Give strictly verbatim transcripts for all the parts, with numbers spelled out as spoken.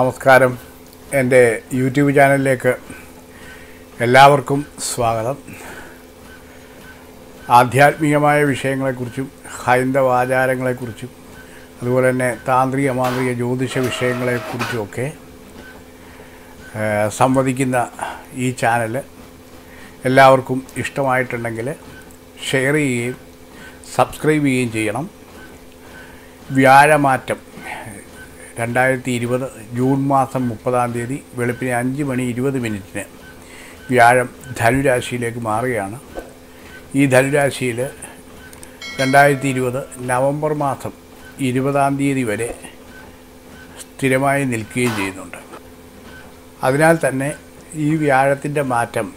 നമസ്കാരം എൻ്റെ യൂട്യൂബ് ചാനലിലേക്ക് എല്ലാവർക്കും സ്വാഗതം. ആധ്യാത്മികമായ വിഷയങ്ങളെക്കുറിച്ചും ഹൈന്ദവ ആചാരങ്ങളെക്കുറിച്ചും അതുപോലെ തന്നെ താന്ത്രിക മാന്ത്രിക ജ്യോതിഷ വിഷയങ്ങളെക്കുറിച്ചുമൊക്കെ സംവദിക്കുന്ന ഈ ചാനൽ എല്ലാവർക്കും ഇഷ്ടമായിട്ടുണ്ടെങ്കിൽ ഷെയർ ചെയ്യുകയും സബ്സ്ക്രൈബ് ചെയ്യുകയും ചെയ്യണം. വ്യാഴമാറ്റം രണ്ടായിരത്തി ഇരുപത് ജൂൺ മാസം മുപ്പതാം തീയതി വെളുപ്പിന് അഞ്ച് മണി ഇരുപത് മിനിറ്റിന് വ്യാഴം ധനുരാശിയിലേക്ക് മാറുകയാണ്. ഈ ധനുരാശിയിൽ രണ്ടായിരത്തി ഇരുപത് നവംബർ മാസം ഇരുപതാം തീയതി വരെ സ്ഥിരമായി നിൽക്കുകയും ചെയ്യുന്നുണ്ട്. അതിനാൽ തന്നെ ഈ വ്യാഴത്തിൻ്റെ മാറ്റം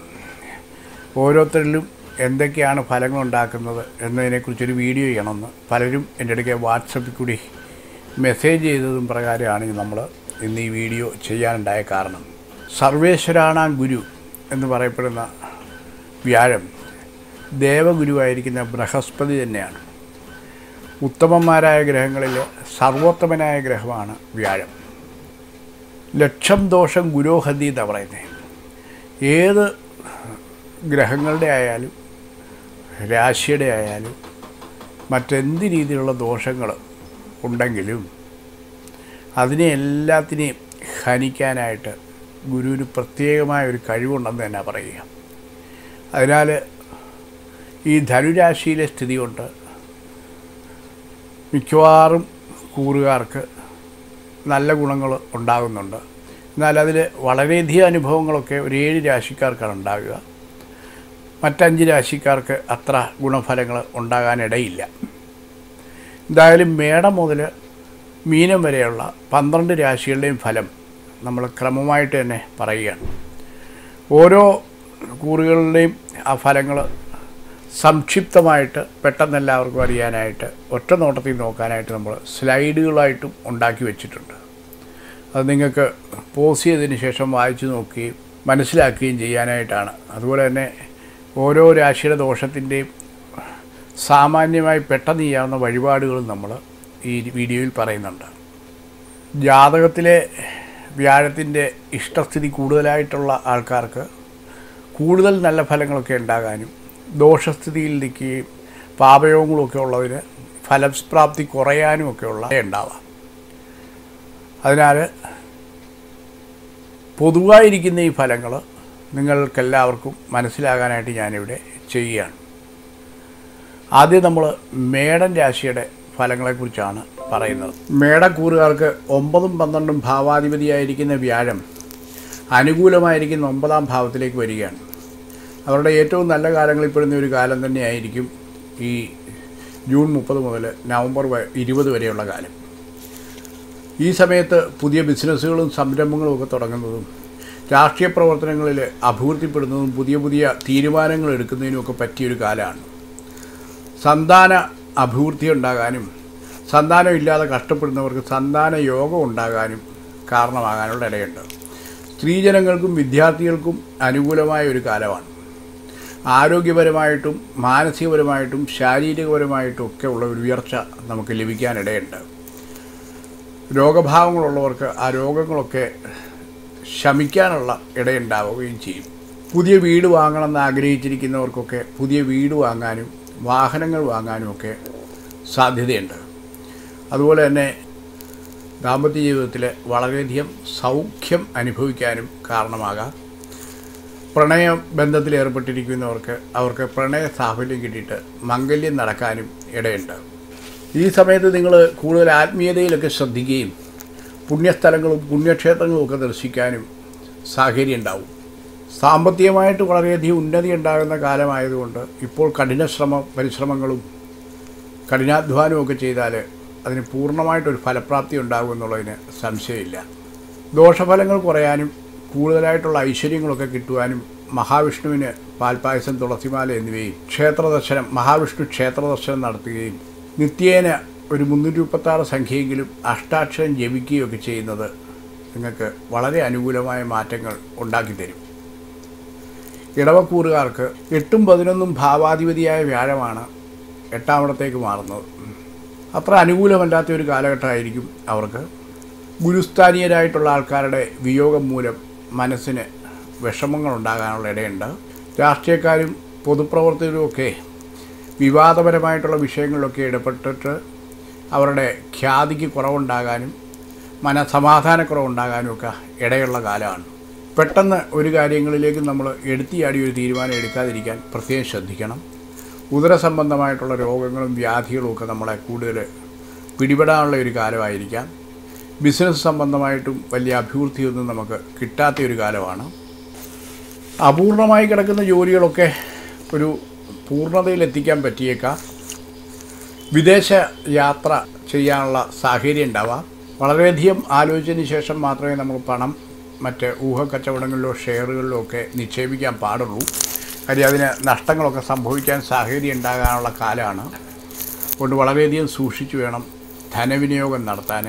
ഓരോരുത്തരിലും എന്തൊക്കെയാണ് ഫലങ്ങളുണ്ടാക്കുന്നത് എന്നതിനെക്കുറിച്ചൊരു വീഡിയോ ചെയ്യണമെന്ന് പലരും എൻ്റെ അടുക്കെ വാട്സപ്പിൽ കൂടി മെസ്സേജ് ചെയ്തതും പ്രകാരമാണ് നമ്മൾ ഇന്ന് ഈ വീഡിയോ ചെയ്യാനുണ്ടായ കാരണം. സർവേശ്വരാണ ഗുരു എന്ന് പറയപ്പെടുന്ന വ്യാഴം ദേവഗുരുവായിരിക്കുന്ന ബൃഹസ്പതി തന്നെയാണ്. ഉത്തമന്മാരായ ഗ്രഹങ്ങളിൽ സർവോത്തമനായ ഗ്രഹമാണ് വ്യാഴം. ലക്ഷം ദോഷം ഗുരോഹതി എന്ന് പറയുന്നത് ഏത് ഗ്രഹങ്ങളുടെ ആയാലും രാശിയുടെ ആയാലും മറ്റെന്ത് രീതിയിലുള്ള ദോഷങ്ങൾ ഉണ്ടെങ്കിലും അതിനെ എല്ലാത്തിനെയും ഹനിക്കാനായിട്ട് ഗുരുവിന് പ്രത്യേകമായ ഒരു കഴിവുണ്ടെന്ന് തന്നെ പറയുക. അതിനാൽ ഈ ധനുരാശിയിലെ സ്ഥിതി കൊണ്ട് മിക്കവാറും കൂറുകാർക്ക് നല്ല ഗുണങ്ങൾ ഉണ്ടാകുന്നുണ്ട്. എന്നാൽ അതിൽ വളരെയധികം അനുഭവങ്ങളൊക്കെ ഒരു ഏഴ് രാശിക്കാർക്കാണ് ഉണ്ടാകുക. മറ്റഞ്ച് രാശിക്കാർക്ക് അത്ര ഗുണഫലങ്ങൾ ഉണ്ടാകാനിടയില്ല. എന്തായാലും മേടം മുതൽ മീനം വരെയുള്ള പന്ത്രണ്ട് രാശികളുടെയും ഫലം നമ്മൾ ക്രമമായിട്ട് തന്നെ പറയുകയാണ്. ഓരോ കൂറുകളുടെയും ആ ഫലങ്ങൾ സംക്ഷിപ്തമായിട്ട് പെട്ടെന്ന് എല്ലാവർക്കും അറിയാനായിട്ട് ഒറ്റ നോട്ടത്തിൽ നോക്കാനായിട്ട് നമ്മൾ സ്ലൈഡുകളായിട്ടും ഉണ്ടാക്കി വെച്ചിട്ടുണ്ട്. അത് നിങ്ങൾക്ക് പോസ് ചെയ്തതിന് ശേഷം വായിച്ചു നോക്കുകയും മനസ്സിലാക്കുകയും ചെയ്യാനായിട്ടാണ്. അതുപോലെ തന്നെ ഓരോ രാശിയുടെ ദോഷത്തിൻ്റെയും സാമാന്യമായി പെട്ടെന്ന് ചെയ്യാവുന്ന വഴിപാടുകൾ നമ്മൾ ഈ വീഡിയോയിൽ പറയുന്നുണ്ട്. ജാതകത്തിലെ വ്യാഴത്തിൻ്റെ ഇഷ്ടസ്ഥിതി കൂടുതലായിട്ടുള്ള ആൾക്കാർക്ക് കൂടുതൽ നല്ല ഫലങ്ങളൊക്കെ ഉണ്ടാകാനും ദോഷസ്ഥിതിയിൽ നിൽക്കുകയും പാപയോഗങ്ങളൊക്കെ ഉള്ളതിന് ഫലപ്രാപ്തി കുറയാനുമൊക്കെ ഉള്ള ഉണ്ടാവാം. അതിനാൽ പൊതുവായിരിക്കുന്ന ഈ ഫലങ്ങൾ നിങ്ങൾക്കെല്ലാവർക്കും മനസ്സിലാകാനായിട്ട് ഞാനിവിടെ ചെയ്യുകയാണ്. ആദ്യം നമ്മൾ മേടൻ രാശിയുടെ ഫലങ്ങളെക്കുറിച്ചാണ് പറയുന്നത്. മേടക്കൂറുകാർക്ക് ഒമ്പതും പന്ത്രണ്ടും ഭാവാധിപതിയായിരിക്കുന്ന വ്യാഴം അനുകൂലമായിരിക്കുന്ന ഒമ്പതാം ഭാവത്തിലേക്ക് വരികയാണ്. അവരുടെ ഏറ്റവും നല്ല കാലങ്ങളിൽ പെടുന്ന ഒരു കാലം തന്നെയായിരിക്കും ഈ ജൂൺ മുപ്പത് മുതൽ നവംബർ ഇരുപത് വരെയുള്ള കാലം. ഈ സമയത്ത് പുതിയ ബിസിനസ്സുകളും സംരംഭങ്ങളും ഒക്കെ തുടങ്ങുന്നതും രാഷ്ട്രീയ പ്രവർത്തനങ്ങളിൽ അഭിവൃദ്ധിപ്പെടുന്നതും പുതിയ പുതിയ തീരുമാനങ്ങൾ എടുക്കുന്നതിനുമൊക്കെ പറ്റിയൊരു കാലമാണ്. സന്താന അഭിവൃദ്ധി ഉണ്ടാകാനും സന്താനം ഇല്ലാതെ കഷ്ടപ്പെടുന്നവർക്ക് സന്താന യോഗം ഉണ്ടാകാനും കാരണമാകാനുള്ള ഇടയുണ്ട്. സ്ത്രീജനങ്ങൾക്കും വിദ്യാർത്ഥികൾക്കും അനുകൂലമായ ഒരു കാലമാണ്. ആരോഗ്യപരമായിട്ടും മാനസികപരമായിട്ടും ശാരീരികപരമായിട്ടും ഒക്കെ ഉള്ള ഒരു ഉയർച്ച നമുക്ക് ലഭിക്കാനിടയുണ്ട്. രോഗഭാവങ്ങളുള്ളവർക്ക് ആ രോഗങ്ങളൊക്കെ ശമിക്കാനുള്ള ഇടയുണ്ടാവുകയും ചെയ്യും. പുതിയ വീട് വാങ്ങണമെന്ന് ആഗ്രഹിച്ചിരിക്കുന്നവർക്കൊക്കെ പുതിയ വീട് വാങ്ങാനും വാഹനങ്ങൾ വാങ്ങാനുമൊക്കെ സാധ്യതയുണ്ട്. അതുപോലെ തന്നെ ദാമ്പത്യ ജീവിതത്തിൽ വളരെയധികം സൗഖ്യം അനുഭവിക്കാനും കാരണമാകാം. പ്രണയ ബന്ധത്തിലേർപ്പെട്ടിരിക്കുന്നവർക്ക് അവർക്ക് പ്രണയ സാഫല്യം കിട്ടിയിട്ട് മംഗല്യം നടക്കാനും ഇടയുണ്ട്. ഈ സമയത്ത് നിങ്ങൾ കൂടുതൽ ആത്മീയതയിലൊക്കെ ശ്രദ്ധിക്കുകയും പുണ്യസ്ഥലങ്ങളും പുണ്യക്ഷേത്രങ്ങളും ഒക്കെ ദർശിക്കാനും സാഹചര്യം ഉണ്ടാവും. സാമ്പത്തികമായിട്ട് വളരെയധികം ഉന്നതി ഉണ്ടാകുന്ന കാലമായതുകൊണ്ട് ഇപ്പോൾ കഠിന ശ്രമ പരിശ്രമങ്ങളും കഠിനാധ്വാനവും ഒക്കെ ചെയ്താൽ അതിന് പൂർണ്ണമായിട്ടൊരു ഫലപ്രാപ്തി ഉണ്ടാകുമെന്നുള്ളതിന് സംശയമില്ല. ദോഷഫലങ്ങൾ കുറയാനും കൂടുതലായിട്ടുള്ള ഐശ്വര്യങ്ങളൊക്കെ കിട്ടുവാനും മഹാവിഷ്ണുവിന് പാൽപ്പായസം, തുളസിമാല എന്നിവയും ക്ഷേത്രദർശനം മഹാവിഷ്ണു ക്ഷേത്രദർശനം നടത്തുകയും നിത്യേന ഒരു മുന്നൂറ്റി മുപ്പത്താറ് സംഖ്യയെങ്കിലും അഷ്ടാക്ഷരം ജപിക്കുകയൊക്കെ ചെയ്യുന്നത് നിങ്ങൾക്ക് വളരെ അനുകൂലമായ മാറ്റങ്ങൾ ഉണ്ടാക്കിത്തരും. ഇടവക്കൂറുകാർക്ക് എട്ടും പതിനൊന്നും ഭാവാധിപതിയായ വ്യാഴമാണ് എട്ടാം ഇടത്തേക്ക് മാറുന്നത്. അത്ര അനുകൂലമല്ലാത്തൊരു കാലഘട്ടമായിരിക്കും അവർക്ക്. ഗുരുസ്ഥാനീയരായിട്ടുള്ള ആൾക്കാരുടെ വിയോഗം മൂലം മനസ്സിന് വിഷമങ്ങളുണ്ടാകാനുള്ള ഇടയുണ്ട്. രാഷ്ട്രീയക്കാരും പൊതുപ്രവർത്തകരുമൊക്കെ വിവാദപരമായിട്ടുള്ള വിഷയങ്ങളിലൊക്കെ ഇടപെട്ടിട്ട് അവരുടെ ഖ്യാതിക്ക് കുറവുണ്ടാകാനും മനസമാധാനക്കുറവുണ്ടാകാനും ഒക്കെ ഇടയുള്ള കാലമാണ്. പെട്ടെന്ന് ഒരു കാര്യങ്ങളിലേക്ക് നമ്മൾ എടുത്തിയാടി ഒരു തീരുമാനം എടുക്കാതിരിക്കാൻ പ്രത്യേകം ശ്രദ്ധിക്കണം. ഉദര സംബന്ധമായിട്ടുള്ള രോഗങ്ങളും വ്യാധികളും ഒക്കെ നമ്മളെ കൂടുതൽ പിടിപെടാനുള്ള ഒരു കാലമായിരിക്കാം. ബിസിനസ് സംബന്ധമായിട്ടും വലിയ അഭിവൃദ്ധിയൊന്നും നമുക്ക് കിട്ടാത്തൊരു കാലമാണ്. അപൂർണമായി കിടക്കുന്ന ജോലികളൊക്കെ ഒരു പൂർണ്ണതയിലെത്തിക്കാൻ പറ്റിയേക്കാം. വിദേശ യാത്ര ചെയ്യാനുള്ള സാഹചര്യം ഉണ്ടാവാം. വളരെയധികം ആലോചനയ്ക്ക് ശേഷം മാത്രമേ നമ്മൾ പണം മറ്റ് ഊഹക്കച്ചവടങ്ങളിലോ ഷെയറുകളിലോ ഒക്കെ നിക്ഷേപിക്കാൻ പാടുള്ളൂ. കാര്യം അതിന് നഷ്ടങ്ങളൊക്കെ സംഭവിക്കാൻ സാഹചര്യം ഉണ്ടാകാനുള്ള കാലമാണ്. അതുകൊണ്ട് വളരെയധികം സൂക്ഷിച്ചു വേണം ധനവിനിയോഗം നടത്താൻ.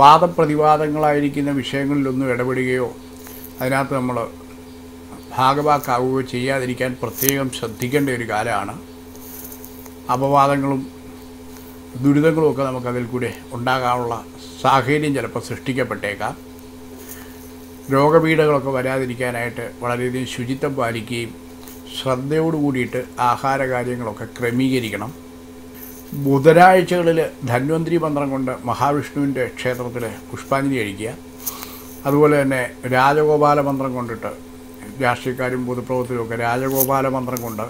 വാദപ്രതിവാദങ്ങളായിരിക്കുന്ന വിഷയങ്ങളിലൊന്നും ഇടപെടുകയോ അതിനകത്ത് നമ്മൾ ഭാഗവാക്കാവുകയോ ചെയ്യാതിരിക്കാൻ പ്രത്യേകം ശ്രദ്ധിക്കേണ്ട ഒരു കാലമാണ്. അപവാദങ്ങളും ദുരിതങ്ങളുമൊക്കെ നമുക്കതിൽ കൂടെ ഉണ്ടാകാനുള്ള സാഹചര്യം ചിലപ്പോൾ സൃഷ്ടിക്കപ്പെട്ടേക്കാം. രോഗപീഠകളൊക്കെ വരാതിരിക്കാനായിട്ട് വളരെയധികം ശുചിത്വം പാലിക്കുകയും ശ്രദ്ധയോടു കൂടിയിട്ട് ആഹാരകാര്യങ്ങളൊക്കെ ക്രമീകരിക്കണം. ബുധനാഴ്ചകളിൽ ധന്വന്തരി മന്ത്രം കൊണ്ട് മഹാവിഷ്ണുവിൻ്റെ ക്ഷേത്രത്തിൽ പുഷ്പാഞ്ജലി കഴിക്കുക. അതുപോലെ തന്നെ രാജഗോപാല മന്ത്രം കൊണ്ടിട്ട് രാഷ്ട്രീയക്കാരും പൊതുപ്രവർത്തകരുമൊക്കെ രാജഗോപാല മന്ത്രം കൊണ്ട്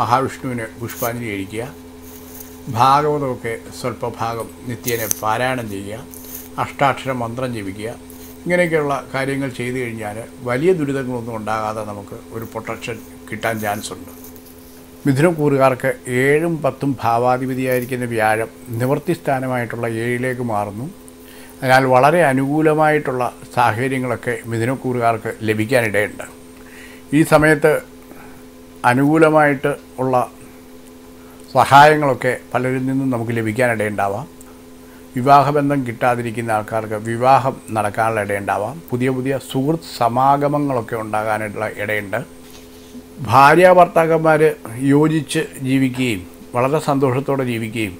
മഹാവിഷ്ണുവിന് പുഷ്പാഞ്ജലി കഴിക്കുക. ഭാഗവതമൊക്കെ സ്വല്പഭാഗം നിത്യേനെ പാരായണം ചെയ്യുക. അഷ്ടാക്ഷര മന്ത്രം ജപിക്കുക. ഇങ്ങനെയൊക്കെയുള്ള കാര്യങ്ങൾ ചെയ്തു കഴിഞ്ഞാൽ വലിയ ദുരിതങ്ങളൊന്നും ഉണ്ടാകാതെ നമുക്ക് ഒരു പ്രൊട്ടക്ഷൻ കിട്ടാൻ ചാൻസ് ഉണ്ട്. മിഥുനക്കൂറുകാർക്ക് ഏഴും പത്തും ഭാവാധിപതിയായിരിക്കുന്ന വ്യാഴം നിവൃത്തി സ്ഥാനമായിട്ടുള്ള ഏഴിലേക്ക് മാറുന്നു. അതിനാൽ വളരെ അനുകൂലമായിട്ടുള്ള സാഹചര്യങ്ങളൊക്കെ മിഥുനക്കൂറുകാർക്ക് ലഭിക്കാനിടയുണ്ട്. ഈ സമയത്ത് അനുകൂലമായിട്ട് ഉള്ള സഹായങ്ങളൊക്കെ പലരിൽ നിന്നും നമുക്ക് ലഭിക്കാനിടയുണ്ടാവാം. വിവാഹബന്ധം കിട്ടാതിരിക്കുന്ന ആൾക്കാർക്ക് വിവാഹം നടക്കാനുള്ള ഇടയുണ്ടാവാം. പുതിയ പുതിയ സുഹൃത്ത് സമാഗമങ്ങളൊക്കെ ഉണ്ടാകാനുള്ള ഇടയുണ്ട്. ഭാര്യാഭർത്താക്കന്മാർ യോജിച്ച് ജീവിക്കുകയും വളരെ സന്തോഷത്തോടെ ജീവിക്കുകയും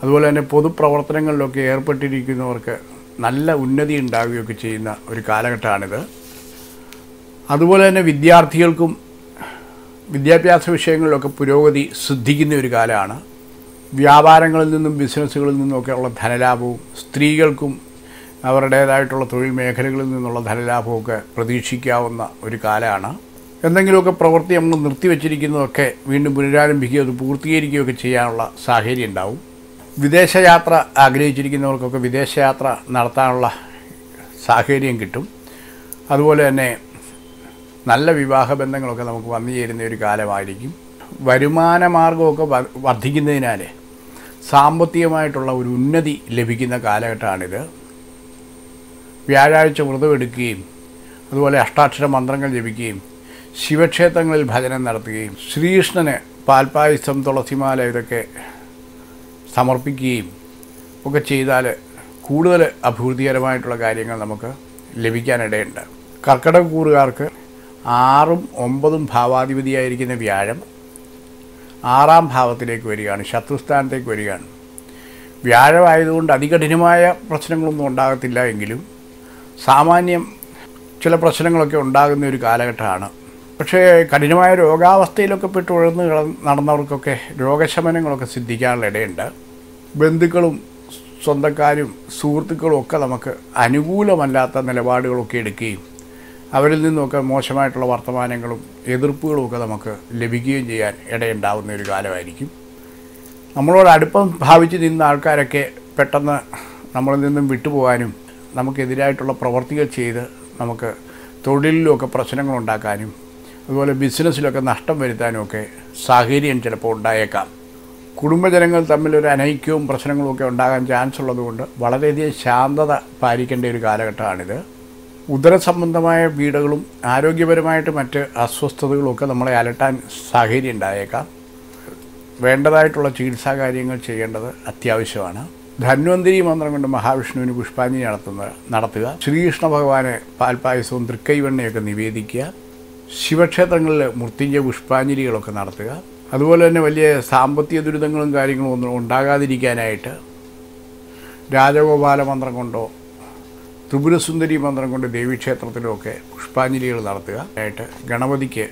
അതുപോലെ തന്നെ പൊതുപ്രവർത്തനങ്ങളിലൊക്കെ ഏർപ്പെട്ടിരിക്കുന്നവർക്ക് നല്ല ഉന്നതി ഉണ്ടാവുകയൊക്കെ ചെയ്യുന്ന ഒരു കാലഘട്ടമാണിത്. അതുപോലെ തന്നെ വിദ്യാർത്ഥികൾക്കും വിദ്യാഭ്യാസ വിഷയങ്ങളിലൊക്കെ പുരോഗതി സിദ്ധിക്കുന്ന ഒരു കാലമാണ്. വ്യാപാരങ്ങളിൽ നിന്നും ബിസിനസ്സുകളിൽ നിന്നുമൊക്കെ ഉള്ള ധനലാഭവും സ്ത്രീകൾക്കും അവരുടേതായിട്ടുള്ള തൊഴിൽ മേഖലകളിൽ നിന്നുള്ള ധനലാഭമൊക്കെ പ്രതീക്ഷിക്കാവുന്ന ഒരു കാലമാണ്. എന്തെങ്കിലുമൊക്കെ പ്രവൃത്തി നമ്മൾ നിർത്തിവെച്ചിരിക്കുന്നതൊക്കെ വീണ്ടും പുനരാരംഭിക്കുകയോ അത് പൂർത്തീകരിക്കുകയൊക്കെ ചെയ്യാനുള്ള സാഹചര്യം ഉണ്ടാവും. വിദേശയാത്ര ആഗ്രഹിച്ചിരിക്കുന്നവർക്കൊക്കെ വിദേശയാത്ര നടത്താനുള്ള സാഹചര്യം കിട്ടും. അതുപോലെ തന്നെ നല്ല വിവാഹ ബന്ധങ്ങളൊക്കെ നമുക്ക് വന്നു ചേരുന്ന ഒരു കാലമായിരിക്കും. വരുമാന മാർഗമൊക്കെ വർദ്ധിക്കുന്നതിനാൽ സാമ്പത്തികമായിട്ടുള്ള ഒരു ഉന്നതി ലഭിക്കുന്ന കാലഘട്ടമാണിത്. വ്യാഴാഴ്ച വ്രതമെടുക്കുകയും അതുപോലെ അഷ്ടാക്ഷര മന്ത്രങ്ങൾ ജപിക്കുകയും ശിവക്ഷേത്രങ്ങളിൽ ഭജനം നടത്തുകയും ശ്രീകൃഷ്ണന് പാൽപ്പായസം തുളസിമാല ഇതൊക്കെ സമർപ്പിക്കുകയും ഒക്കെ ചെയ്താൽ കൂടുതൽ അഭിവൃദ്ധികരമായിട്ടുള്ള കാര്യങ്ങൾ നമുക്ക് ലഭിക്കാനിടയുണ്ട്. കർക്കിടകക്കൂറുകാർക്ക് ആറും ഒമ്പതും ഭാവാധിപതിയായിരിക്കുന്ന വ്യാഴം ആറാം ഭാവത്തിലേക്ക് വരികയാണ്, ശത്രുസ്ഥാനത്തേക്ക് വരികയാണ്. വ്യാഴമായതുകൊണ്ട് അതികഠിനമായ പ്രശ്നങ്ങളൊന്നും ഉണ്ടാകത്തില്ല എങ്കിലും സാമാന്യം ചില പ്രശ്നങ്ങളൊക്കെ ഉണ്ടാകുന്ന ഒരു കാലഘട്ടമാണ്. പക്ഷേ കഠിനമായ രോഗാവസ്ഥയിലൊക്കെ പെട്ട് ഉഴന്ന് നടന്നവർക്കൊക്കെ രോഗശമനങ്ങളൊക്കെ സിദ്ധിക്കാനുള്ള ഇടയുണ്ട്. ബന്ധുക്കളും സ്വന്തക്കാരും സുഹൃത്തുക്കളും ഒക്കെ നമുക്ക് അനുകൂലമല്ലാത്ത നിലപാടുകളൊക്കെ എടുക്കുകയും അവരിൽ നിന്നൊക്കെ മോശമായിട്ടുള്ള വർത്തമാനങ്ങളും എതിർപ്പുകളുമൊക്കെ നമുക്ക് ലഭിക്കുകയും ചെയ്യാൻ ഇടയുണ്ടാകുന്ന ഒരു കാലമായിരിക്കും. നമ്മളോട് അടുപ്പം ഭാവിച്ച് നിന്ന ആൾക്കാരൊക്കെ പെട്ടെന്ന് നമ്മളിൽ നിന്നും വിട്ടുപോകാനും നമുക്കെതിരായിട്ടുള്ള പ്രവർത്തികൾ ചെയ്ത് നമുക്ക് തൊഴിലിലുമൊക്കെ പ്രശ്നങ്ങളുണ്ടാക്കാനും അതുപോലെ ബിസിനസ്സിലൊക്കെ നഷ്ടം വരുത്താനുമൊക്കെ സാഹചര്യം ചിലപ്പോൾ ഉണ്ടായേക്കാം. കുടുംബജനങ്ങൾ തമ്മിലൊരു അനൈക്യവും പ്രശ്നങ്ങളുമൊക്കെ ഉണ്ടാകാൻ ചാൻസ് ഉള്ളതുകൊണ്ട് വളരെയധികം ശാന്തത പാലിക്കേണ്ട ഒരു കാലഘട്ടമാണിത്. ഉദരസംബന്ധമായ പീഡകളും ആരോഗ്യപരമായിട്ട് മറ്റ് അസ്വസ്ഥതകളുമൊക്കെ നമ്മളെ അലട്ടാൻ സാഹചര്യം ഉണ്ടായേക്കാം. വേണ്ടതായിട്ടുള്ള ചികിത്സാ കാര്യങ്ങൾ ചെയ്യേണ്ടത് അത്യാവശ്യമാണ്. ധന്വന്തരി മന്ത്രം കൊണ്ട് മഹാവിഷ്ണുവിന് പുഷ്പാഞ്ജലി നടത്തുന്നത് നടത്തുക. ശ്രീകൃഷ്ണ ഭഗവാനെ പാൽപ്പായസവും തൃക്കൈവെണ്ണയൊക്കെ നിവേദിക്കുക. ശിവക്ഷേത്രങ്ങളിൽ മൃത്യുഞ്ജയ പുഷ്പാഞ്ജലികളൊക്കെ നടത്തുക. അതുപോലെ തന്നെ വലിയ സാമ്പത്തിക ദുരിതങ്ങളും കാര്യങ്ങളും ഒന്നും ഉണ്ടാകാതിരിക്കാനായിട്ട് Rajagopala Mandram kondo, Tripura Sundari Mandram kondo Devi Kshetrathilokku Pushpanjaligal നടത്തുകയായിട്ട് ഗണപതിക്ക്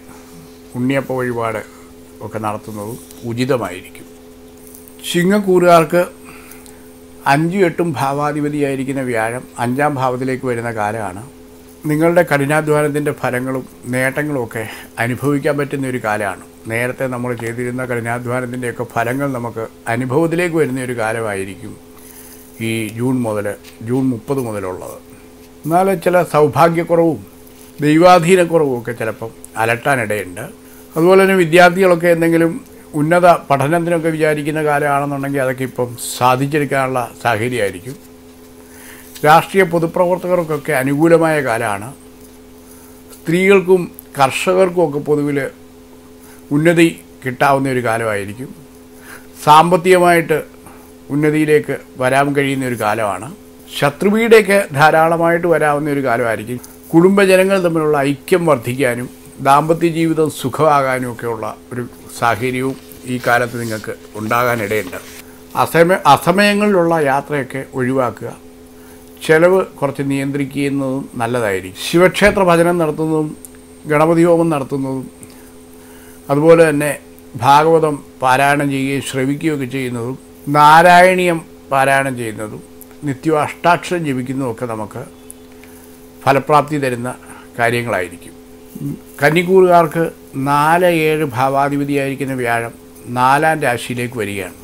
ഉണ്ണിയപ്പ വഴിപാട് ഒക്കെ നടത്തുന്നത് ഉചിതമായിരിക്കും. ചിങ്ങക്കൂറുകാർക്ക് അഞ്ചും എട്ടും ഭാവാധിപതിയായിരിക്കുന്ന വ്യാഴം അഞ്ചാം ഭാവത്തിലേക്ക് വരുന്ന കാലമാണ്. നിങ്ങളുടെ കഠിനാധ്വാനത്തിന്റെ ഫലങ്ങളും നേട്ടങ്ങളും ഒക്കെ അനുഭവിക്കാൻ പറ്റുന്ന ഒരു കാലമാണ്. നേരത്തെ നമ്മൾ ചെയ്തിരുന്ന കഠിനാധ്വാനത്തിന്റെ ഒക്കെ ഫലങ്ങൾ നമുക്ക് അനുഭവത്തിലേക്ക് വരുന്ന ഒരു കാലമായിരിക്കും ഈ ജൂൺ മുതൽ ജൂൺ മുപ്പത് മുതലുള്ളത്. എന്നാൽ ചില സൗഭാഗ്യക്കുറവും ദൈവാധീനക്കുറവും ഒക്കെ ചിലപ്പോൾ അലട്ടാനിടയുണ്ട്. അതുപോലെ തന്നെ വിദ്യാർത്ഥികളൊക്കെ എന്തെങ്കിലും ഉന്നത പഠനത്തിനൊക്കെ വിചാരിക്കുന്ന കാലമാണെന്നുണ്ടെങ്കിൽ അതൊക്കെ ഇപ്പം സാധിച്ചെടുക്കാനുള്ള സാഹചര്യമായിരിക്കും. രാഷ്ട്രീയ പൊതുപ്രവർത്തകർക്കൊക്കെ അനുകൂലമായ കാലമാണ്. സ്ത്രീകൾക്കും കർഷകർക്കും ഒക്കെ പൊതുവിൽ ഉന്നതി കിട്ടാവുന്ന ഒരു കാലമായിരിക്കും. സാമ്പത്തികമായിട്ട് ഉന്നതിയിലേക്ക് വരാൻ കഴിയുന്ന ഒരു കാലമാണ്. ശത്രുവിടേക്ക് ധാരാളമായിട്ട് വരാവുന്ന ഒരു കാലമായിരിക്കും. കുടുംബജനങ്ങൾ തമ്മിലുള്ള ഐക്യം വർദ്ധിക്കാനും ദാമ്പത്യ ജീവിതം സുഖമാകാനും ഒക്കെയുള്ള ഒരു സാഹചര്യവും ഈ കാലത്ത് നിങ്ങൾക്ക് ഉണ്ടാകാനിടയുണ്ട്. അസമയ അസമയങ്ങളിലുള്ള യാത്രയൊക്കെ ഒഴിവാക്കുക. ചെലവ് കുറച്ച് നിയന്ത്രിക്കുന്നതും നല്ലതായിരിക്കും. ശിവക്ഷേത്ര ഭജനം നടത്തുന്നതും ഗണപതി ഹോമം നടത്തുന്നതും അതുപോലെ തന്നെ ഭാഗവതം പാരായണം ചെയ്യുകയും ശ്രവിക്കുകയൊക്കെ ചെയ്യുന്നതും നാരായണീയം പാരായണം ചെയ്യുന്നതും നിത്യവും അഷ്ടാക്ഷരം ജപിക്കുന്നതുമൊക്കെ നമുക്ക് ഫലപ്രാപ്തി തരുന്ന കാര്യങ്ങളായിരിക്കും. കന്നിക്കൂറുകാർക്ക് നാല് ഏഴ് ഭാവാധിപതിയായിരിക്കുന്ന വ്യാഴം നാലാം രാശിയിലേക്ക് വരികയാണ്.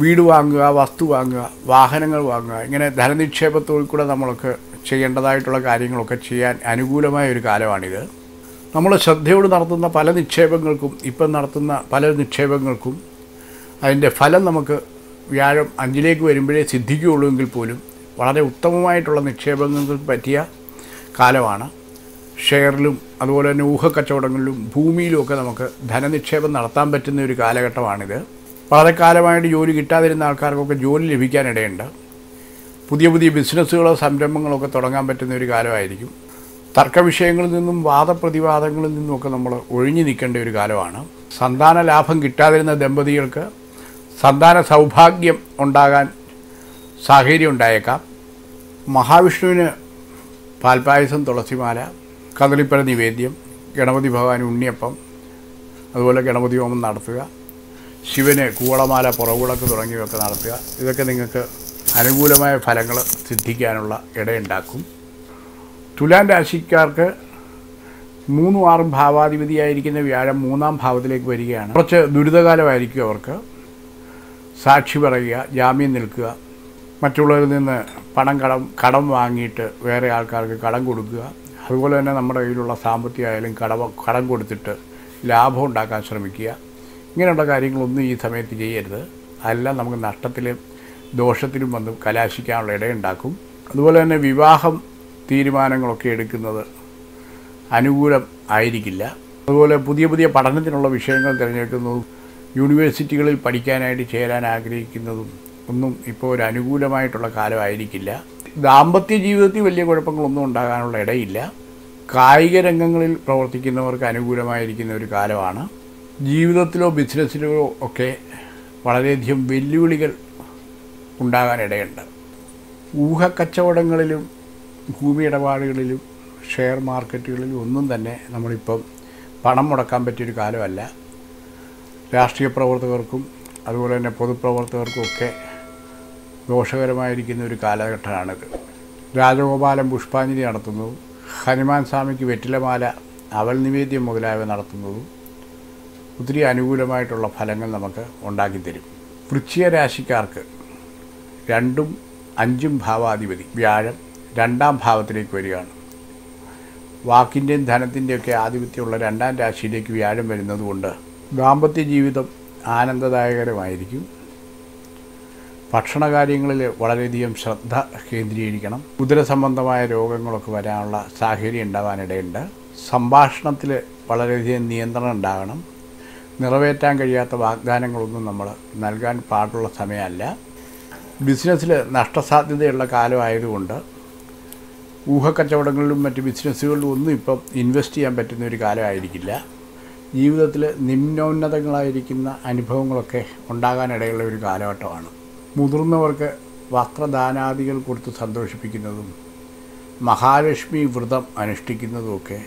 വീട് വാങ്ങുക, വസ്തു വാങ്ങുക, വാഹനങ്ങൾ വാങ്ങുക, ഇങ്ങനെ ധനനിക്ഷേപത്തോടു കൂടെ നമ്മളൊക്കെ ചെയ്യേണ്ടതായിട്ടുള്ള കാര്യങ്ങളൊക്കെ ചെയ്യാൻ അനുകൂലമായ ഒരു കാലമാണിത്. നമ്മൾ ശ്രദ്ധയോട് നടത്തുന്ന പല നിക്ഷേപങ്ങൾക്കും ഇപ്പം നടത്തുന്ന പല നിക്ഷേപങ്ങൾക്കും അതിൻ്റെ ഫലം നമുക്ക് വ്യാഴം അഞ്ചിലേക്ക് വരുമ്പോഴേ സിദ്ധിക്കുകയുള്ളൂ എങ്കിൽ പോലും വളരെ ഉത്തമമായിട്ടുള്ള നിക്ഷേപങ്ങൾക്ക് പറ്റിയ കാലമാണ്. ഷെയറിലും അതുപോലെ തന്നെ ഊഹക്കച്ചവടങ്ങളിലും ഭൂമിയിലുമൊക്കെ നമുക്ക് ധനനിക്ഷേപം നടത്താൻ പറ്റുന്ന ഒരു കാലഘട്ടമാണിത്. വളരെ കാലമായിട്ട് ജോലി കിട്ടാതിരുന്ന ആൾക്കാർക്കൊക്കെ ജോലി ലഭിക്കാനിടയുണ്ട്. പുതിയ പുതിയ ബിസിനസ്സുകളോ സംരംഭങ്ങളോ ഒക്കെ തുടങ്ങാൻ പറ്റുന്ന ഒരു കാലമായിരിക്കും. തർക്കവിഷയങ്ങളിൽ നിന്നും വാദപ്രതിവാദങ്ങളിൽ നിന്നുമൊക്കെ നമ്മൾ ഒഴിഞ്ഞു നിൽക്കേണ്ട ഒരു കാലമാണ്. സന്താന ലാഭം കിട്ടാതിരുന്ന ദമ്പതികൾക്ക് സന്താന സൗഭാഗ്യം ഉണ്ടാകാൻ സാഹചര്യം ഉണ്ടായേക്കാം. മഹാവിഷ്ണുവിന് പാൽപ്പായസം, തുളസിമാല, കദളിപ്പഴ നിവേദ്യം, ഗണപതി ഭഗവാൻ ഉണ്ണിയപ്പം, അതുപോലെ ഗണപതി ഹോമം നടത്തുക, ശിവന് കൂവളമാല, പുറകുളക്ക് തുടങ്ങിയവയൊക്കെ നടത്തുക. ഇതൊക്കെ നിങ്ങൾക്ക് അനുകൂലമായ ഫലങ്ങൾ സിദ്ധിക്കാനുള്ള ഇടയുണ്ടാക്കും. തുലാം രാശിക്കാർക്ക് മൂന്നും ആറും ഭാവാധിപതിയായിരിക്കുന്ന വ്യാഴം മൂന്നാം ഭാവത്തിലേക്ക് വരികയാണ്. കുറച്ച് ദുരിതകാലമായിരിക്കും അവർക്ക്. സാക്ഷി പറയുക, ജാമ്യം നിൽക്കുക, മറ്റുള്ളവരിൽ നിന്ന് പണം കടം കടം വാങ്ങിയിട്ട് വേറെ ആൾക്കാർക്ക് കടം കൊടുക്കുക, അതുപോലെ തന്നെ നമ്മുടെ കയ്യിലുള്ള സാമ്പത്തികമായാലും കടം കടം കൊടുത്തിട്ട് ലാഭം ഉണ്ടാക്കാൻ ശ്രമിക്കുക. ഇങ്ങനെയുള്ള കാര്യങ്ങളൊന്നും ഈ സമയത്ത് ചെയ്യരുത്. അതെല്ലാം നമുക്ക് നഷ്ടത്തിലും ദോഷത്തിലും വന്ന് കലാശിക്കാനുള്ള ഇടയുണ്ടാക്കും. അതുപോലെ തന്നെ വിവാഹം തീരുമാനങ്ങളൊക്കെ എടുക്കുന്നത് അനുകൂലം ആയിരിക്കില്ല. അതുപോലെ പുതിയ പുതിയ പഠനത്തിനുള്ള വിഷയങ്ങൾ തിരഞ്ഞെടുക്കുന്നതും യൂണിവേഴ്സിറ്റികളിൽ പഠിക്കാനായിട്ട് ചേരാൻ ആഗ്രഹിക്കുന്നതും ഒന്നും ഇപ്പോൾ ഒരു അനുകൂലമായിട്ടുള്ള കാലമായിരിക്കില്ല. ദാമ്പത്യ ജീവിതത്തിൽ വലിയ കുഴപ്പങ്ങളൊന്നും ഉണ്ടാകാനുള്ള ഇടയില്ല. കായിക രംഗങ്ങളിൽ പ്രവർത്തിക്കുന്നവർക്ക് അനുകൂലമായിരിക്കുന്ന ഒരു കാലമാണ്. ജീവിതത്തിലോ ബിസിനസ്സിലോ ഒക്കെ വളരെയധികം വെല്ലുവിളികൾ ഉണ്ടാകാനിടയുണ്ട്. ഊഹക്കച്ചവടങ്ങളിലും ഭൂമി ഇടപാടുകളിലും ഷെയർ മാർക്കറ്റുകളിലും ഒന്നും തന്നെ നമ്മളിപ്പം പണം മുടക്കാൻ പറ്റിയൊരു കാലമല്ല. രാഷ്ട്രീയ പ്രവർത്തകർക്കും അതുപോലെ തന്നെ പൊതുപ്രവർത്തകർക്കുമൊക്കെ ദോഷകരമായിരിക്കുന്ന ഒരു കാലഘട്ടമാണിത്. രാജഗോപാലം പുഷ്പാഞ്ജലി നടത്തുന്നതും ഹനുമാൻ സ്വാമിക്ക് വെറ്റിലമാല, അവൽ നിവേദ്യം മുതലായവ നടത്തുന്നതും ഒത്തിരി അനുകൂലമായിട്ടുള്ള ഫലങ്ങൾ നമുക്ക് ഉണ്ടാക്കിത്തരും. വൃശ്ചിക രാശിക്കാർക്ക് രണ്ടും അഞ്ചും ഭാവാധിപതി വ്യാഴം രണ്ടാം ഭാവത്തിലേക്ക് വരികയാണ്. വാക്കിൻ്റെയും ധനത്തിൻ്റെയൊക്കെ ആധിപത്യമുള്ള രണ്ടാം രാശിയിലേക്ക് വ്യാഴം വരുന്നതുകൊണ്ട് ദാമ്പത്യ ജീവിതം ആനന്ദദായകരമായിരിക്കും. ഭക്ഷണകാര്യങ്ങളിൽ വളരെയധികം ശ്രദ്ധ കേന്ദ്രീകരിക്കണം. ഉദരസംബന്ധമായ രോഗങ്ങളൊക്കെ വരാനുള്ള സാഹചര്യം ഉണ്ടാവാനിടയുണ്ട്. സംഭാഷണത്തിൽ വളരെയധികം നിയന്ത്രണം ഉണ്ടാകണം. നിറവേറ്റാൻ കഴിയാത്ത വാഗ്ദാനങ്ങളൊന്നും നമ്മൾ നൽകാൻ പാടുള്ള സമയമല്ല. ബിസിനസ്സിൽ നഷ്ടസാധ്യതയുള്ള കാലമായതുകൊണ്ട് ഊഹക്കച്ചവടങ്ങളിലും മറ്റ് ബിസിനസ്സുകളിലും ഒന്നും ഇപ്പം ഇൻവെസ്റ്റ് ചെയ്യാൻ പറ്റുന്ന ഒരു കാലമായിരിക്കില്ല. ജീവിതത്തിൽ നിമ്നോന്നതങ്ങളായിരിക്കുന്ന അനുഭവങ്ങളൊക്കെ ഉണ്ടാകാനിടയുള്ള ഒരു കാലഘട്ടമാണ്. മുതിർന്നവർക്ക് വസ്ത്രദാനാദികൾ കൊടുത്ത് സന്തോഷിപ്പിക്കുന്നതും മഹാലക്ഷ്മി വ്രതം അനുഷ്ഠിക്കുന്നതുമൊക്കെ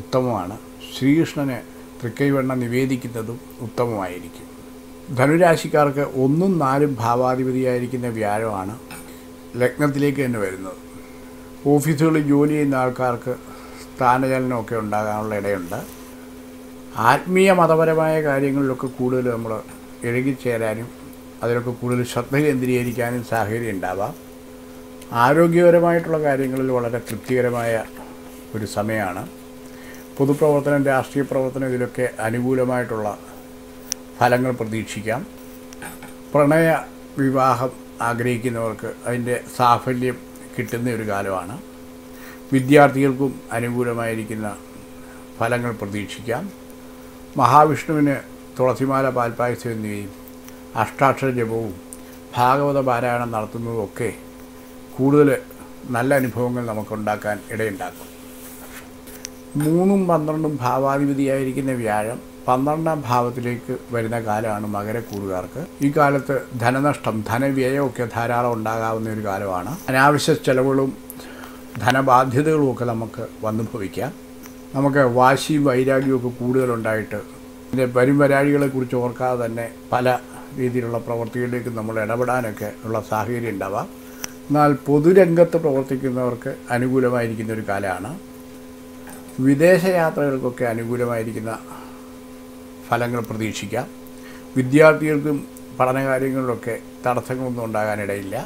ഉത്തമമാണ്. ശ്രീകൃഷ്ണന് തൃക്കൈവെണ്ണ നിവേദിക്കുന്നതും ഉത്തമമായിരിക്കും. ധനുരാശിക്കാർക്ക് ഒന്നും നാലും ഭാവാധിപതിയായിരിക്കുന്ന വ്യാഴമാണ് ലഗ്നത്തിലേക്ക് തന്നെ വരുന്നത്. ഓഫീസുകളിൽ ജോലി ചെയ്യുന്ന ആൾക്കാർക്ക് സ്ഥാനചലനമൊക്കെ ഉണ്ടാകാനുള്ള ഇടയുണ്ട്. ആത്മീയ മതപരമായ കാര്യങ്ങളിലൊക്കെ കൂടുതൽ നമ്മൾ ഇഴകിച്ചേരാനും അതിലൊക്കെ കൂടുതൽ ശ്രദ്ധ കേന്ദ്രീകരിക്കാനും സാഹചര്യം ഉണ്ടാവാം. ആരോഗ്യപരമായിട്ടുള്ള കാര്യങ്ങളിൽ വളരെ തൃപ്തികരമായ ഒരു സമയമാണ്. പൊതുപ്രവർത്തനം, രാഷ്ട്രീയ പ്രവർത്തനം ഇതിലൊക്കെ അനുകൂലമായിട്ടുള്ള ഫലങ്ങൾ പ്രതീക്ഷിക്കാം. പ്രണയ വിവാഹം ആഗ്രഹിക്കുന്നവർക്ക് അതിൻ്റെ സാഫല്യം കിട്ടുന്ന ഒരു കാലമാണ്. വിദ്യാർത്ഥികൾക്കും അനുകൂലമായിരിക്കുന്ന ഫലങ്ങൾ പ്രതീക്ഷിക്കാം. മഹാവിഷ്ണുവിന് തുളസിമാല പാൽപ്പായസം എന്നിവയും അഷ്ടാക്ഷര ജപവും ഭാഗവത പാരായണം നടത്തുന്നതുമൊക്കെ കൂടുതൽ നല്ല അനുഭവങ്ങൾ നമുക്കുണ്ടാക്കാൻ ഇടയുണ്ടാക്കും. മൂന്നും പന്ത്രണ്ടും ഭാവാധിപതിയായിരിക്കുന്ന വ്യാഴം പന്ത്രണ്ടാം ഭാവത്തിലേക്ക് വരുന്ന കാലമാണ് മകരക്കൂറുകാർക്ക്. ഈ കാലത്ത് ധനനഷ്ടം, ധനവ്യയമൊക്കെ ധാരാളം ഉണ്ടാകാവുന്ന ഒരു കാലമാണ്. അനാവശ്യ ചെലവുകളും ധനബാധ്യതകളും ഒക്കെ നമുക്ക് വന്നുഭവിക്കാം. നമുക്ക് വാശിയും വൈരാഗ്യമൊക്കെ കൂടുതലുണ്ടായിട്ട് ഇതിൻ്റെ വരും വരാഴികളെക്കുറിച്ച് ഓർക്കാതെ തന്നെ പല രീതിയിലുള്ള പ്രവൃത്തികളിലേക്ക് നമ്മൾ ഇടപെടാനൊക്കെ ഉള്ള സാഹചര്യം ഉണ്ടാവാം. എന്നാൽ പൊതുരംഗത്ത് പ്രവർത്തിക്കുന്നവർക്ക് അനുകൂലമായിരിക്കുന്ന ഒരു കാലമാണ്. വിദേശയാത്രകൾക്കൊക്കെ അനുകൂലമായിരിക്കുന്ന ഫലങ്ങൾ പ്രതീക്ഷിക്കാം. വിദ്യാർത്ഥികൾക്കും പഠനകാര്യങ്ങളിലൊക്കെ തടസ്സങ്ങളൊന്നും ഉണ്ടാകാനിടയില്ല.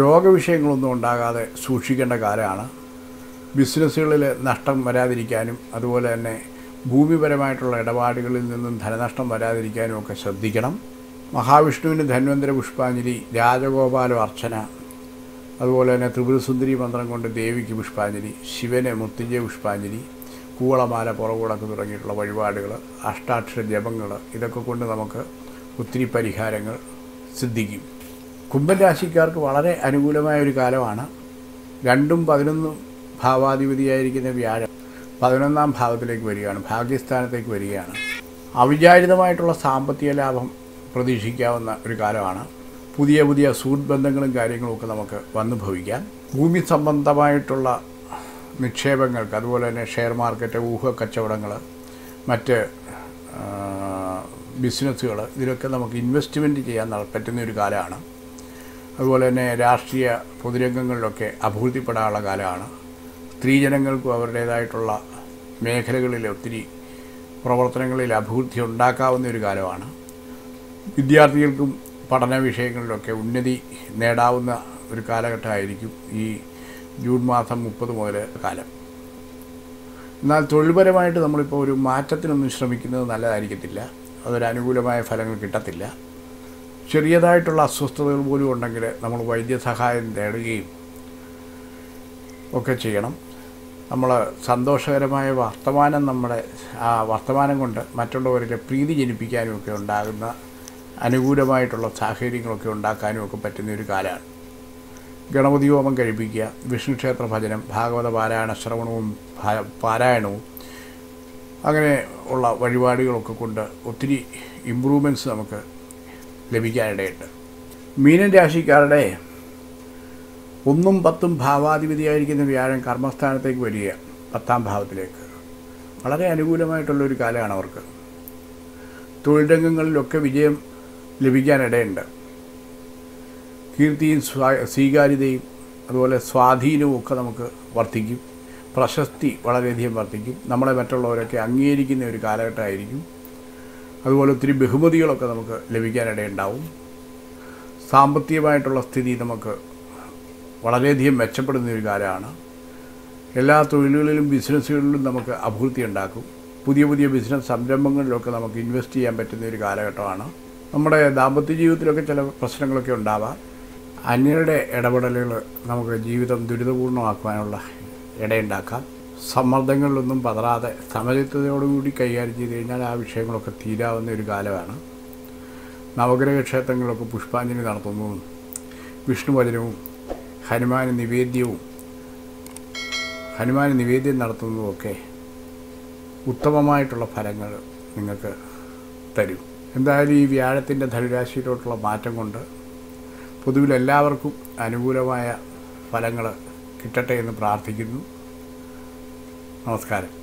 രോഗവിഷയങ്ങളൊന്നും ഉണ്ടാകാതെ സൂക്ഷിക്കേണ്ട കാലമാണ്. ബിസിനസ്സുകളിൽ നഷ്ടം വരാതിരിക്കാനും അതുപോലെ തന്നെ ഭൂമിപരമായിട്ടുള്ള ഇടപാടുകളിൽ നിന്നും ധനനഷ്ടം വരാതിരിക്കാനും ഒക്കെ ശ്രദ്ധിക്കണം. മഹാവിഷ്ണുവിന് ധന്വന്തര പുഷ്പാഞ്ജലി, രാജഗോപാല അർച്ചന, അതുപോലെ തന്നെ ത്രിപുരസുന്ദരി മന്ത്രം കൊണ്ട് ദേവിക്ക് പുഷ്പാഞ്ജലി, ശിവന് മൃത്യുഞ്ജയ പുഷ്പാഞ്ജലി, കൂവളമാല, പുറകുളക്ക് തുടങ്ങിയിട്ടുള്ള വഴിപാടുകൾ, അഷ്ടാക്ഷര ജപങ്ങൾ, ഇതൊക്കെ കൊണ്ട് നമുക്ക് ഒത്തിരി പരിഹാരങ്ങൾ സിദ്ധിക്കും. കുംഭൻ രാശിക്കാർക്ക് വളരെ അനുകൂലമായ ഒരു കാലമാണ്. രണ്ടും പതിനൊന്നും ഭാവാധിപതിയായിരിക്കുന്ന വ്യാഴം പതിനൊന്നാം ഭാവത്തിലേക്ക് വരികയാണ്, ഭാഗ്യസ്ഥാനത്തേക്ക് വരികയാണ്. അവിചാരിതമായിട്ടുള്ള സാമ്പത്തിക ലാഭം പ്രതീക്ഷിക്കാവുന്ന ഒരു കാലമാണ്. പുതിയ പുതിയ സുഹൃത്ത് ബന്ധങ്ങളും കാര്യങ്ങളുമൊക്കെ നമുക്ക് വന്നു ഭവിക്കാം. ഭൂമി സംബന്ധമായിട്ടുള്ള നിക്ഷേപങ്ങൾക്ക്, അതുപോലെ തന്നെ ഷെയർ മാർക്കറ്റ്, ഊഹ കച്ചവടങ്ങൾ, മറ്റ് ബിസിനസ്സുകൾ, ഇതിലൊക്കെ നമുക്ക് ഇൻവെസ്റ്റ്മെൻറ്റ് ചെയ്യാൻ പറ്റുന്ന ഒരു കാലമാണ്. അതുപോലെ തന്നെ രാഷ്ട്രീയ പൊതുരംഗങ്ങളിലൊക്കെ അഭിവൃദ്ധിപ്പെടാനുള്ള കാലമാണ്. സ്ത്രീജനങ്ങൾക്കും അവരുടേതായിട്ടുള്ള മേഖലകളിൽ ഒത്തിരി പ്രവർത്തനങ്ങളിൽ അഭിവൃദ്ധി ഉണ്ടാക്കാവുന്ന ഒരു കാലമാണ്. വിദ്യാർത്ഥികൾക്കും പഠന വിഷയങ്ങളിലൊക്കെ ഉന്നതി നേടാവുന്ന ഒരു കാലഘട്ടമായിരിക്കും ഈ ജൂൺ മാസം മുപ്പത് മുതൽ കാലം. എന്നാൽ തൊഴിൽപരമായിട്ട് നമ്മളിപ്പോൾ ഒരു മാറ്റത്തിനൊന്നും ശ്രമിക്കുന്നത് നല്ലതായിരിക്കത്തില്ല. അതൊരനുകൂലമായ ഫലങ്ങൾ കിട്ടത്തില്ല. ചെറിയതായിട്ടുള്ള അസ്വസ്ഥതകൾ പോലും ഉണ്ടെങ്കിൽ നമ്മൾ വൈദ്യസഹായം തേടുകയും ഒക്കെ ചെയ്യണം. നമ്മൾ സന്തോഷകരമായ വർത്തമാനം, നമ്മുടെ ആ വർത്തമാനം കൊണ്ട് മറ്റുള്ളവരുടെ പ്രീതി ജനിപ്പിക്കാനും ഒക്കെ ഉണ്ടാകുന്ന അനുകൂലമായിട്ടുള്ള സാഹചര്യങ്ങളൊക്കെ ഉണ്ടാക്കാനും ഒക്കെ പറ്റുന്ന ഒരു കാലമാണ്. ഗണപതി ഹോമം കഴിപ്പിക്കുക, വിഷ്ണു ക്ഷേത്ര ഭജനം, ഭാഗവത പാരായണ ശ്രവണവും പാരായണവും അങ്ങനെ ഉള്ള വഴിപാടുകളൊക്കെ കൊണ്ട് ഒത്തിരി ഇമ്പ്രൂവ്മെൻറ്റ്സ് നമുക്ക് ലഭിക്കാനിടയുണ്ട്. മീനൻ രാശിക്കാരുടെ ഒന്നും പത്തും ഭാവാധിപതിയായിരിക്കുന്ന വ്യാഴം കർമ്മസ്ഥാനത്തേക്ക് വരിക, പത്താം ഭാവത്തിലേക്ക്. വളരെ അനുകൂലമായിട്ടുള്ളൊരു കാലമാണ് അവർക്ക്. തൊഴിൽ രംഗങ്ങളിലൊക്കെ വിജയം ലഭിക്കാനിടയുണ്ട്. കീർത്തിയും സ്വീകാര്യതയും അതുപോലെ സ്വാധീനവും ഒക്കെ നമുക്ക് വർദ്ധിക്കും. പ്രശസ്തി വളരെയധികം വർദ്ധിക്കും. നമ്മളെ മറ്റുള്ളവരൊക്കെ അംഗീകരിക്കുന്ന ഒരു കാലഘട്ടമായിരിക്കും. അതുപോലെ ഒത്തിരി ബഹുമതികളൊക്കെ നമുക്ക് ലഭിക്കാനിടയുണ്ടാവും. സാമ്പത്തികമായിട്ടുള്ള സ്ഥിതി നമുക്ക് വളരെയധികം മെച്ചപ്പെടുന്ന ഒരു കാലമാണ്. എല്ലാ തൊഴിലുകളിലും ബിസിനസ്സുകളിലും നമുക്ക് അഭിവൃദ്ധി ഉണ്ടാക്കും. പുതിയ പുതിയ ബിസിനസ് സംരംഭങ്ങളിലൊക്കെ നമുക്ക് ഇൻവെസ്റ്റ് ചെയ്യാൻ പറ്റുന്ന ഒരു കാലഘട്ടമാണ്. നമ്മുടെ ദാമ്പത്യ ജീവിതത്തിലൊക്കെ ചില പ്രശ്നങ്ങളൊക്കെ ഉണ്ടാവാം. അന്യരുടെ ഇടപെടലുകൾ നമുക്ക് ജീവിതം ദുരിതപൂർണ്ണമാക്കുവാനുള്ള ഇടയുണ്ടാക്കാം. സമ്മർദ്ദങ്ങളിലൊന്നും പതറാതെ സമചിത്തതയോടുകൂടി കൈകാര്യം ചെയ്ത് കഴിഞ്ഞാൽ ആ വിഷയങ്ങളൊക്കെ തീരാവുന്ന ഒരു കാലമാണ്. നവഗ്രഹ ക്ഷേത്രങ്ങളിലൊക്കെ പുഷ്പാഞ്ജലി നടത്തുന്നതും വിഷ്ണു വചനവും ഹനുമാന് നിവേദ്യവും ഹനുമാന് നിവേദ്യം നടത്തുന്നതുമൊക്കെ ഉത്തമമായിട്ടുള്ള ഫലങ്ങൾ നിങ്ങൾക്ക് തരും. എന്തായാലും ഈ വ്യാഴത്തിൻ്റെ ധനുരാശിയിലോട്ടുള്ള മാറ്റം കൊണ്ട് പൊതുവിൽ എല്ലാവർക്കും അനുകൂലമായ ഫലങ്ങൾ കിട്ടട്ടെ എന്ന് പ്രാർത്ഥിക്കുന്നു. നമസ്കാരം.